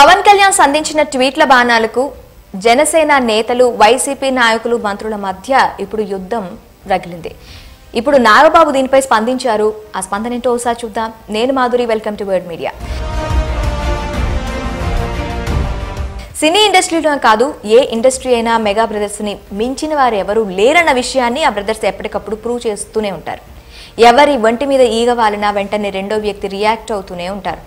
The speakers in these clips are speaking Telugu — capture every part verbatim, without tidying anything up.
పవన్ కళ్యాణ్ సంధించిన ట్వీట్ల బాణాలకు జనసేన నేతలు వైసీపీ నాయకులు మంత్రుల మధ్య ఇప్పుడు యుద్ధం రగిలింది. ఇప్పుడు నాగబాబు దీనిపై స్పందించారు. ఆ స్పందన ఏంటో ఒకసారి చూద్దాం. నేను Madhuri, welcome to word media. Cine ఇండస్ట్రీలో కాదు ఏ ఇండస్ట్రీ అయినా మెగా బ్రదర్స్ని మించిన వారు ఎవరు లేరన్న విషయాన్ని ఆ బ్రదర్స్ ఎప్పటికప్పుడు ప్రూవ్ చేస్తూనే ఉంటారు. ఎవరి ఒంటి మీద ఈగ వాలినా వెంటనే రెండో వ్యక్తి రియాక్ట్ అవుతూనే ఉంటారు.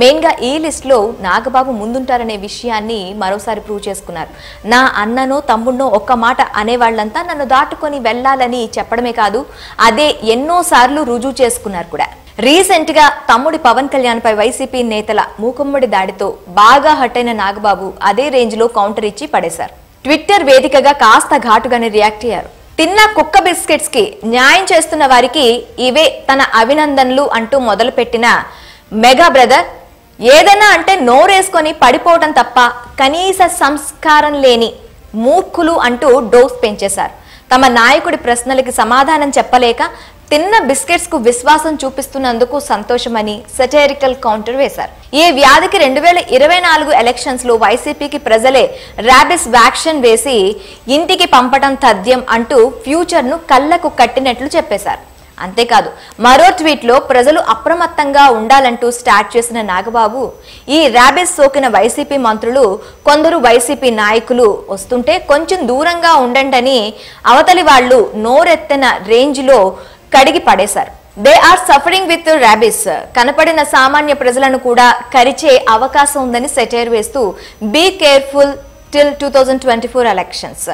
మెయిన్గా ఈ లిస్ట్లో నాగబాబు ముందుంటారనే విషయాన్ని మరోసారి ప్రూవ్ చేసుకున్నారు. నా అన్ననో తమ్ముడినో ఒక్క మాట అనేవాళ్ళంతా నన్ను దాటుకొని వెళ్ళాలని చెప్పడమే కాదు, అదే ఎన్నోసార్లు రుజువు చేసుకున్నారు కూడా. రీసెంట్గా తమ్ముడి పవన్ కళ్యాణ్పై వైసీపీ నేతల మూకుమ్మడి దాడితో బాగా హట్ అయిన నాగబాబు అదే రేంజ్లో కౌంటర్ ఇచ్చి పడేశారు. ట్విట్టర్ వేదికగా కాస్త ఘాటుగానే రియాక్ట్ అయ్యారు. తిన్న కుక్క బిస్కెట్స్ కి న్యాయం చేస్తున్న వారికి ఇవే తన అభినందనలు అంటూ మొదలుపెట్టిన మెగా బ్రదర్ ఏదైనా అంటే నోరేసుకొని పడిపోవడం తప్ప కనీస సంస్కారం లేని మూర్ఖులు అంటూ డోస్ పెంచేశారు. తమ నాయకుడి ప్రశ్నలకి సమాధానం చెప్పలేక తిన్న బిస్కెట్స్ కు విశ్వాసం చూపిస్తున్నందుకు సంతోషమని సెటైరికల్ కౌంటర్ వేశారు. ఈ వ్యాధికి రెండు వేల ఇరవై నాలుగు ఎలక్షన్స్ లో వైసీపీకి ప్రజలే ర్యాబిస్ వ్యాక్సిన్ వేసి ఇంటికి పంపటం తథ్యం అంటూ ఫ్యూచర్ ను కళ్లకు కట్టినట్లు చెప్పేశారు. అంతేకాదు మరో ట్వీట్ లో ప్రజలు అప్రమత్తంగా ఉండాలంటూ స్టార్ట్ చేసిన నాగబాబు ఈ ర్యాబిస్ సోకిన వైసీపీ మంత్రులు కొందరు వైసీపీ నాయకులు వస్తుంటే కొంచెం దూరంగా ఉండండి అని అవతలి వాళ్ళు నోరెత్తిన రేంజ్ లో కడిగి పడేశారు. They are suffering with rabies, కనపడిన సామాన్య ప్రజలను కూడా కరిచే అవకాశం ఉందని సెటైర్ వేస్తూ be careful till two thousand twenty four elections,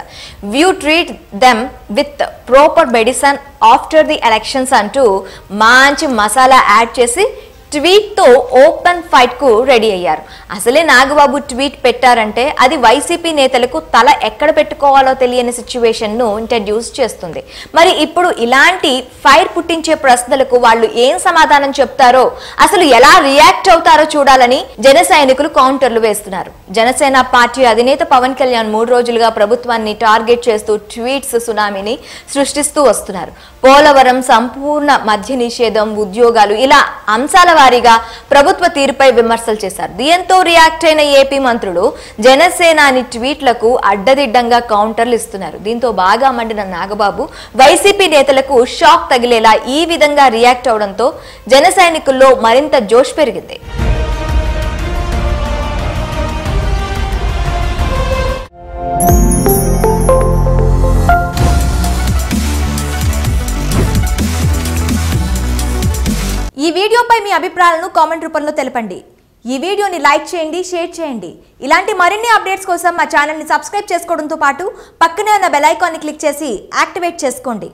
view treat them with proper medicine after the elections అంటూ మంచి మసాలా యాడ్ చేసి ట్వీట్తో ఓపెన్ ఫైట్కు రెడీ అయ్యారు. అసలే నాగబాబు ట్వీట్ పెట్టారంటే అది వైసీపీ నేతలకు తల ఎక్కడ పెట్టుకోవాలో తెలియని సిచ్యువేషన్ను ఇంట్రడ్యూస్ చేస్తుంది. మరి ఇప్పుడు ఇలాంటి ఫైర్ పుట్టించే ప్రశ్నలకు వాళ్ళు ఏం సమాధానం చెప్తారో, అసలు ఎలా రియాక్ట్ అవుతారో చూడాలని జన సైనికులు కౌంటర్లు వేస్తున్నారు. జనసేన పార్టీ అధినేత పవన్ కళ్యాణ్ మూడు రోజులుగా ప్రభుత్వాన్ని టార్గెట్ చేస్తూ ట్వీట్స్ సునామీని సృష్టిస్తూ వస్తున్నారు. పోలవరం, సంపూర్ణ మద్య నిషేధం, ఉద్యోగాలు ఇలా అంశాల వారీగా ప్రభుత్వ తీరుపై విమర్శలు చేశారు. దీంతో రియాక్ట్ అయిన ఏపీ మంత్రులు జనసేనాని ట్వీట్లకు అడ్డదిడ్డంగా కౌంటర్లు ఇస్తున్నారు. దీంతో బాగా మండిన నాగబాబు వైసీపీ నేతలకు షాక్ తగిలేలా ఈ విధంగా రియాక్ట్ అవడంతో జన సైనికుల్లో మరింత జోష్ పెరిగింది. ఈ వీడియోపై మీ అభిప్రాయాలను కామెంట్ రూపంలో తెలపండి. ఈ వీడియోని లైక్ చేయండి, షేర్ చేయండి. ఇలాంటి మరిన్ని అప్డేట్స్ కోసం మా ఛానల్ని సబ్స్క్రైబ్ చేసుకోవడంతో పాటు పక్కనే ఉన్న బెల్ ఐకాన్ని క్లిక్ చేసి యాక్టివేట్ చేసుకోండి.